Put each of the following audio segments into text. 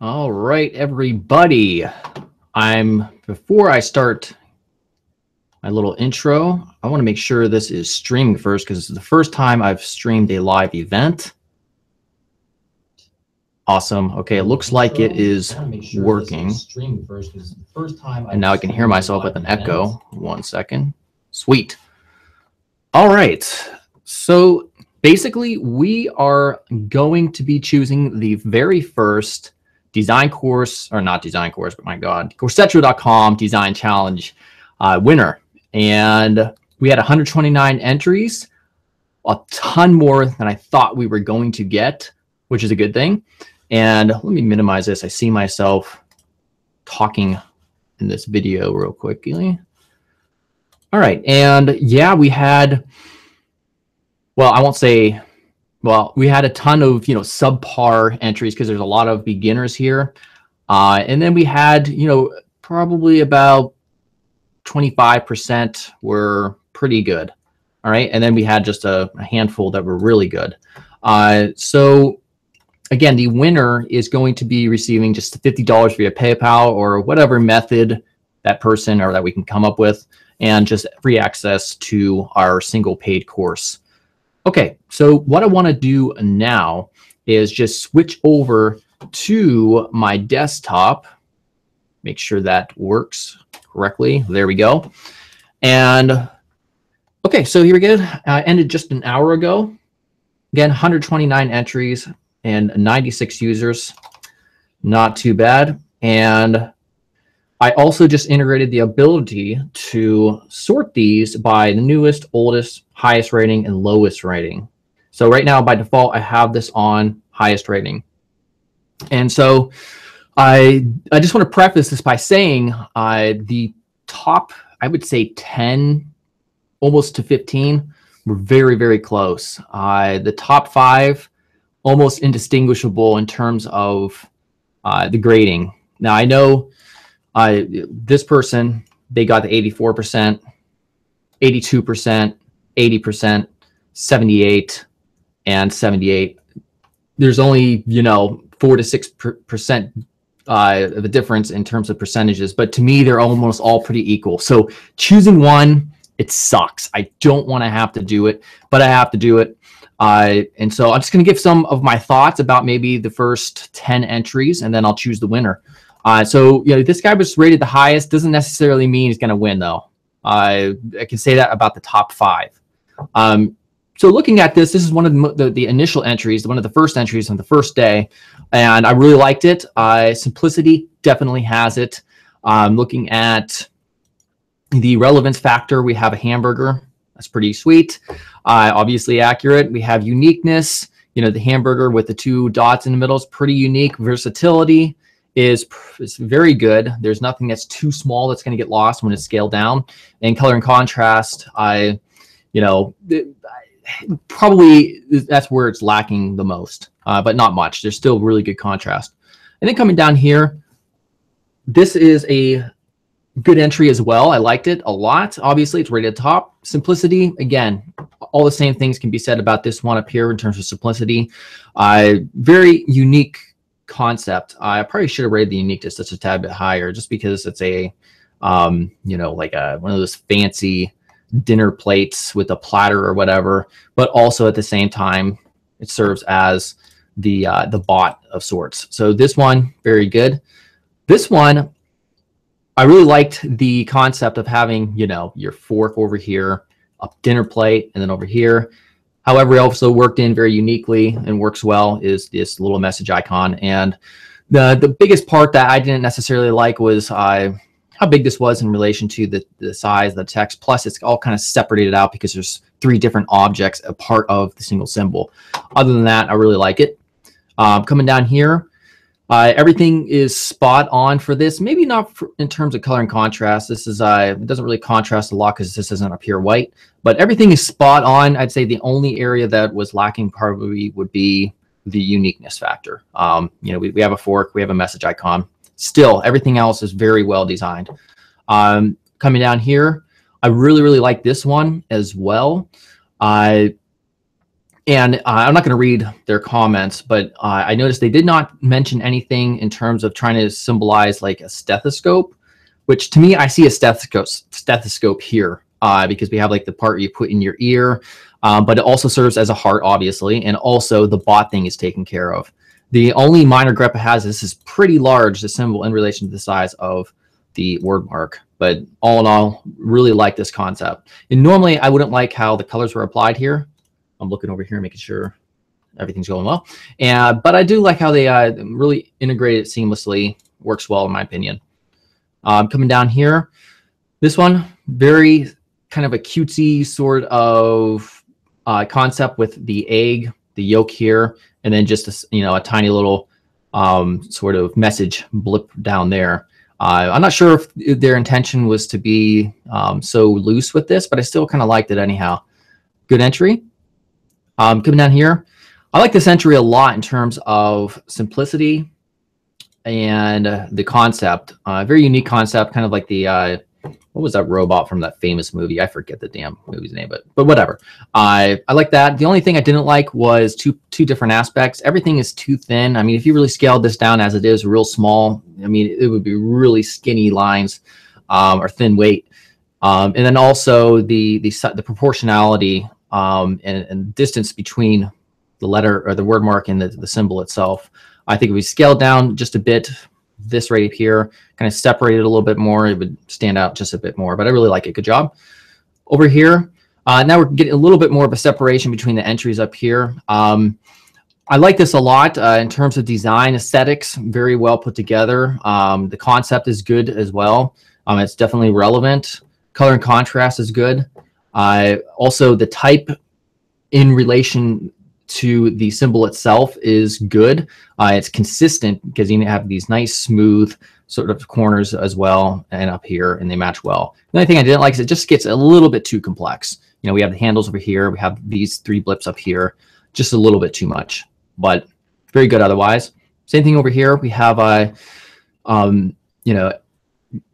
All right, everybody. Before I start my little intro, I want to make sure this is streaming first, because this is the first time I've streamed a live event. Awesome. Okay, it looks like it is working. And now I can hear myself with an echo. One second. Sweet. All right. So basically, we are going to be choosing the very first design course, or not design course, but my God, Coursetro.com design challenge winner. And we had 129 entries, a ton more than I thought we were going to get, which is a good thing. And let me minimize this. I see myself talking in this video real quickly. All right. And yeah, we had, well, I won't say, well, we had a ton of, you know, subpar entries because there's a lot of beginners here. And then we had, you know, probably about 25% were pretty good. All right. And then we had just a handful that were really good. So again, the winner is going to be receiving just $50 via PayPal or whatever method that person or that we can come up with, and just free access to our single paid course. Okay, so what I want to do now is just switch over to my desktop. Make sure that works correctly. There we go. And okay, so here we go. Ended just an hour ago. Again, 129 entries and 96 users. Not too bad. And I also just integrated the ability to sort these by the newest, oldest, highest rating, and lowest rating. So right now, by default, I have this on highest rating. And so I just want to preface this by saying the top, I would say 10, almost to 15, were very, very close. The top 5, almost indistinguishable in terms of the grading. Now, I know this person, they got the 84%, 82%, 80%, 78%, and 78%. There's only, you know, 4 to 6% of a difference in terms of percentages, but to me, they're almost all pretty equal. So choosing one, it sucks. I don't want to have to do it, but I have to do it. And so I'm just going to give some of my thoughts about maybe the first 10 entries, and then I'll choose the winner. So, you know, this guy was rated the highest. Doesn't necessarily mean he's going to win, though. I can say that about the top 5. So looking at this, this is one of the initial entries, one of the first entries on the first day, and I really liked it. Simplicity definitely has it. Looking at the relevance factor, we have a hamburger. That's pretty sweet. Obviously accurate. We have uniqueness. You know, the hamburger with the 2 dots in the middle is pretty unique. Versatility is very good. There's nothing that's too small that's going to get lost when it's scaled down. And color and contrast, you know, probably that's where it's lacking the most, but not much. There's still really good contrast. And then coming down here, this is a good entry as well. I liked it a lot. Obviously, it's rated top. Simplicity, again, all the same things can be said about this one up here in terms of simplicity. Very unique concept. I probably should have rated the uniqueness just a tad bit higher, just because it's a, you know, like one of those fancy dinner plates with a platter or whatever. But also at the same time, it serves as the bot of sorts. So this one, very good. This one, I really liked the concept of having, you know, your fork over here, a dinner plate, and then over here. However, it also worked in very uniquely and works well is this little message icon. And the biggest part that I didn't necessarily like was how big this was in relation to the size of the text. Plus, it's all kind of separated out because there's 3 different objects a part of the single symbol. Other than that, I really like it. Coming down here, everything is spot on for this. Maybe not in terms of color and contrast. This is it doesn't really contrast a lot because this isn't a pure white. But everything is spot on. I'd say the only area that was lacking probably would be the uniqueness factor. You know, we have a fork, we have a message icon. Still, everything else is very well designed. Coming down here, I really like this one as well. And I'm not going to read their comments, but I noticed they did not mention anything in terms of trying to symbolize like a stethoscope, which to me, I see a stethoscope here because we have like the part you put in your ear, but it also serves as a heart, obviously. And also the bot thing is taken care of. The only minor gripe it has, this is pretty large, the symbol in relation to the size of the word mark. But all in all, really like this concept. And normally I wouldn't like how the colors were applied here. I'm looking over here, making sure everything's going well. But I do like how they really integrate it seamlessly. Works well, in my opinion. Coming down here, this one, very kind of a cutesy sort of concept with the egg, the yolk here, and then just a, you know, a tiny little sort of message blip down there. I'm not sure if their intention was to be so loose with this, but I still kind of liked it anyhow. Good entry. Coming down here, I like this entry a lot in terms of simplicity and the concept. Very unique concept, kind of like the, what was that robot from that famous movie? I forget the damn movie's name, but whatever. I like that. The only thing I didn't like was two different aspects. Everything is too thin. I mean, if you really scaled this down as it is, real small, I mean, it would be really skinny lines or thin weight. And then also the proportionality and distance between the letter or the word mark and the symbol itself. I think if we scaled down just a bit, this right here, kind of separated a little bit more, it would stand out just a bit more, but I really like it. Good job. Over here, now we're getting a little bit more of a separation between the entries up here. I like this a lot in terms of design aesthetics, very well put together. The concept is good as well. It's definitely relevant. Color and contrast is good. Also, the type in relation to the symbol itself is good. It's consistent because you have these nice smooth sort of corners as well and up here, and they match well. The only thing I didn't like is it just gets a little bit too complex. You know, we have the handles over here. We have these three blips up here, just a little bit too much, but very good otherwise. Same thing over here. We have a, you know,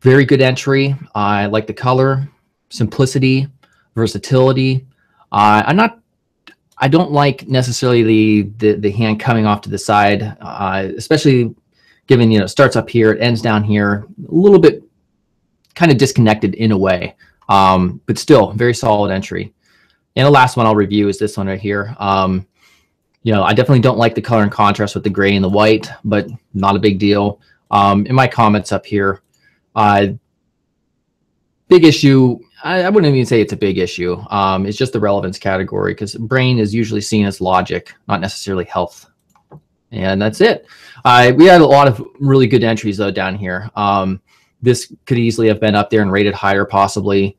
very good entry. I like the color, simplicity, versatility. I don't like necessarily the hand coming off to the side, especially given, you know, it starts up here, it ends down here, a little bit kind of disconnected in a way, but still very solid entry. And the last one I'll review is this one right here. You know, I definitely don't like the color and contrast with the gray and the white, but not a big deal. In my comments up here, big issue, I wouldn't even say it's a big issue. It's just the relevance category because brain is usually seen as logic, not necessarily health. And that's it. We had a lot of really good entries though down here. This could easily have been up there and rated higher possibly.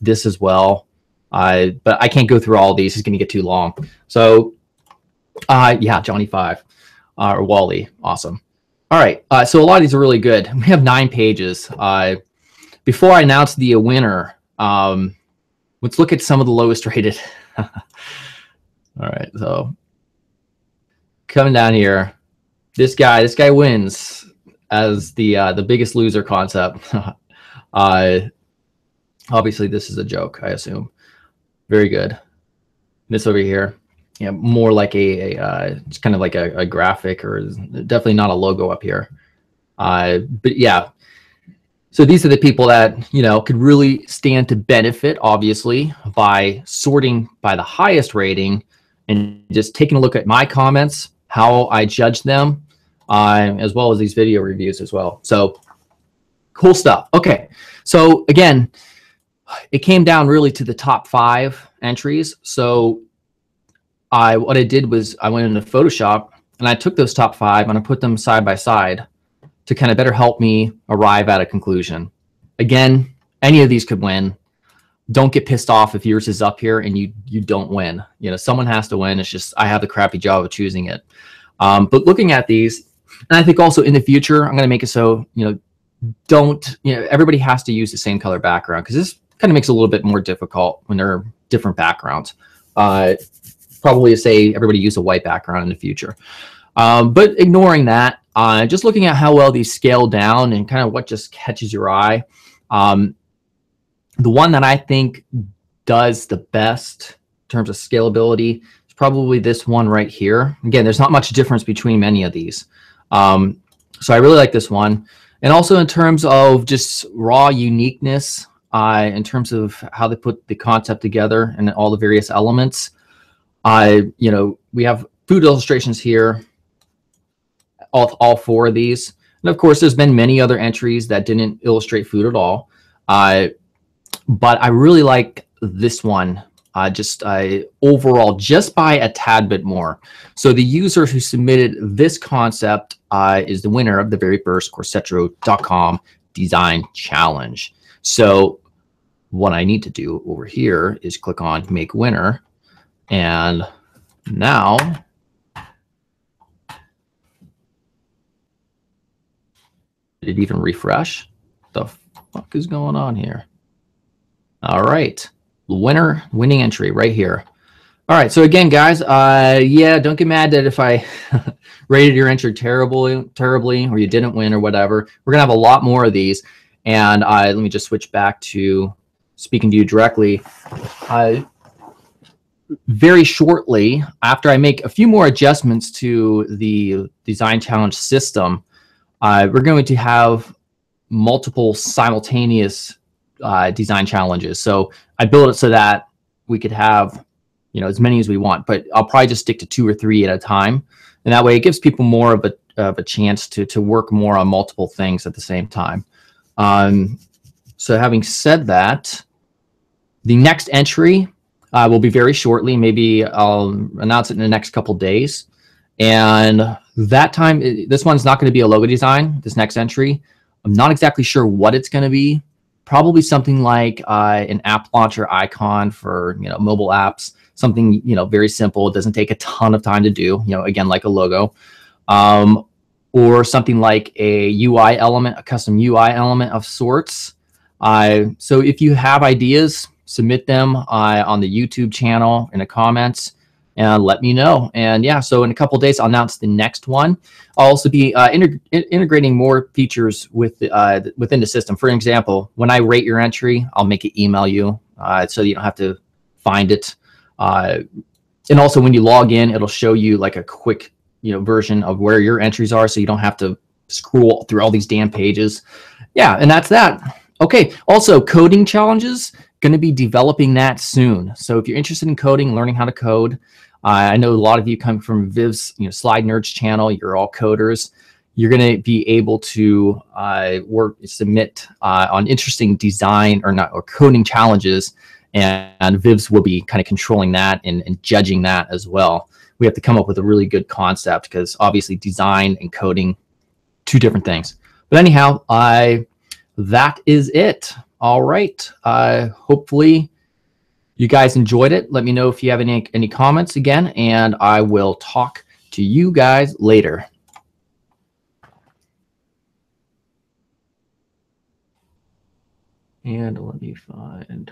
This as well. But I can't go through all these. It's going to get too long. So yeah, Johnny Five or WALL-E. Awesome. All right. So a lot of these are really good. We have 9 pages. Before I announce the winner, let's look at some of the lowest rated. All right, so coming down here, this guy wins as the biggest loser concept. Obviously, this is a joke, I assume. Very good. This over here, yeah, more like it's kind of like a graphic, or definitely not a logo up here. But yeah. So these are the people that, you know, could really stand to benefit, obviously, by sorting by the highest rating and just taking a look at my comments, how I judge them, as well as these video reviews as well. So cool stuff. Okay. So again, it came down really to the top 5 entries. So what I did was I went into Photoshop and I took those top 5 and I put them side by side to kind of better help me arrive at a conclusion. Again, any of these could win. Don't get pissed off if yours is up here and you don't win. You know, someone has to win. It's just I have the crappy job of choosing it. But looking at these, and I think also in the future, I'm going to make it so, you know, everybody has to use the same color background because this kind of makes it a little bit more difficult when there are different backgrounds. Probably say everybody use a white background in the future. But ignoring that, just looking at how well these scale down and kind of what just catches your eye. The one that I think does the best in terms of scalability is probably this one right here. Again, there's not much difference between many of these. So I really like this one. And also in terms of just raw uniqueness, in terms of how they put the concept together and all the various elements, you know, we have food illustrations here, all four of these. And of course, there's been many other entries that didn't illustrate food at all. But I really like this one, overall, just by a tad bit more. So the user who submitted this concept is the winner of the very first Coursetro.com design challenge. So what I need to do over here is click on Make Winner. And now did it even refresh? The fuck is going on here? All right, winning entry right here. All right, so again, guys, yeah, don't get mad that if I rated your entry terribly, or you didn't win or whatever. We're gonna have a lot more of these. And let me just switch back to speaking to you directly. Very shortly, after I make a few more adjustments to the design challenge system, we're going to have multiple simultaneous design challenges. So I built it so that we could have, you know, as many as we want, but I'll probably just stick to 2 or 3 at a time. And that way it gives people more of a chance to work more on multiple things at the same time. So having said that, the next entry will be very shortly. Maybe I'll announce it in the next couple days. And that time, this one's not going to be a logo design, this next entry. I'm not exactly sure what it's going to be. Probably something like an app launcher icon for, you know, mobile apps, something, you know, very simple. It doesn't take a ton of time to do, you know, again, like a logo. Or something like a UI element, a custom UI element of sorts. So if you have ideas, submit them on the YouTube channel in the comments and let me know. And yeah, so in a couple of days, I'll announce the next one. I'll also be integrating more features with within the system. For example, when I rate your entry, I'll make it email you so you don't have to find it. And also when you log in, it'll show you like a quick, you know, version of where your entries are, so you don't have to scroll through all these damn pages. Yeah, and that's that. Okay, also coding challenges, going to be developing that soon. So if you're interested in coding, learning how to code, I know a lot of you come from Viv's, you know, Slide Nerds channel, you're all coders. You're going to be able to submit on interesting design or coding challenges, and Viv's will be kind of controlling that and judging that as well. We have to come up with a really good concept because obviously design and coding, two different things. But anyhow, that is it. All right. Hopefully you guys enjoyed it. Let me know if you have any comments again, and I will talk to you guys later. And let me find...